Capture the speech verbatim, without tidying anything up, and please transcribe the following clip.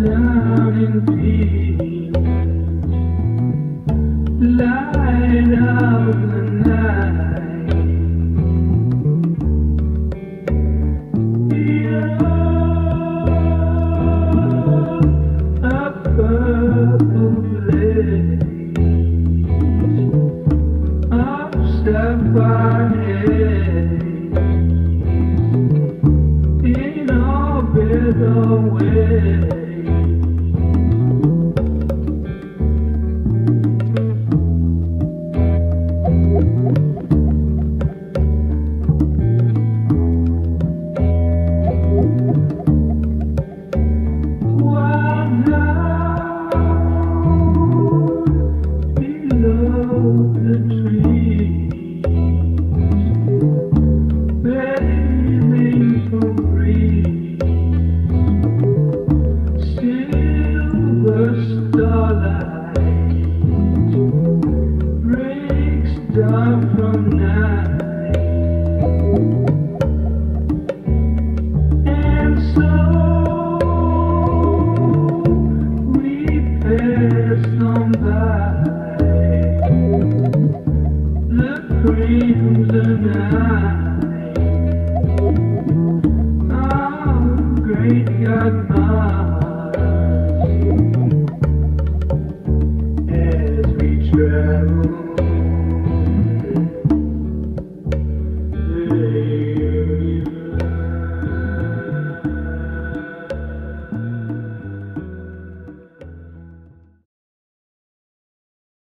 Great God,